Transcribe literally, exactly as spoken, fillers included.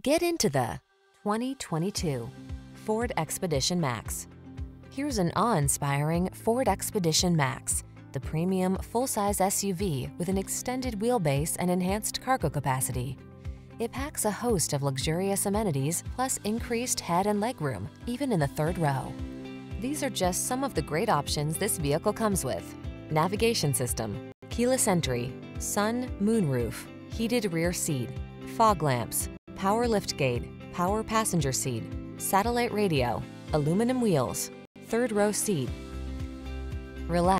Get into the twenty twenty-two Ford Expedition Max. Here's an awe-inspiring Ford Expedition Max, the premium full-size S U V with an extended wheelbase and enhanced cargo capacity. It packs a host of luxurious amenities plus increased head and legroom, even in the third row. These are just some of the great options this vehicle comes with: navigation system, keyless entry, sun moonroof, heated rear seat, fog lamps, power liftgate, power passenger seat, satellite radio, aluminum wheels, third row seat. Relax.